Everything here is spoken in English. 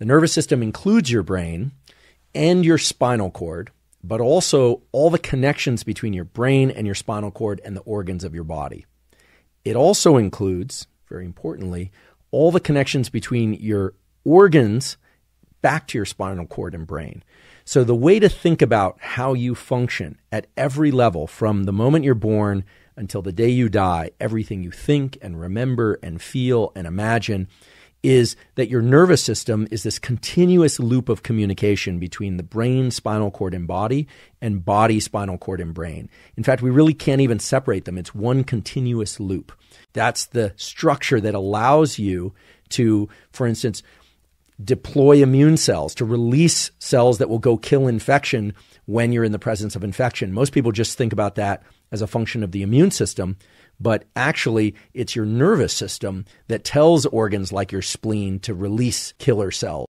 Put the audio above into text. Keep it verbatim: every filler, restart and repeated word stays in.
The nervous system includes your brain and your spinal cord, but also all the connections between your brain and your spinal cord and the organs of your body. It also includes, very importantly, all the connections between your organs back to your spinal cord and brain. So the way to think about how you function at every level, from the moment you're born until the day you die, everything you think and remember and feel and imagine, is that your nervous system is this continuous loop of communication between the brain, spinal cord, and body, and body, spinal cord, and brain. In fact, we really can't even separate them. It's one continuous loop. That's the structure that allows you to, for instance, deploy immune cells, to release cells that will go kill infection when you're in the presence of infection. Most people just think about that as a function of the immune system, but actually it's your nervous system that tells organs like your spleen to release killer cells.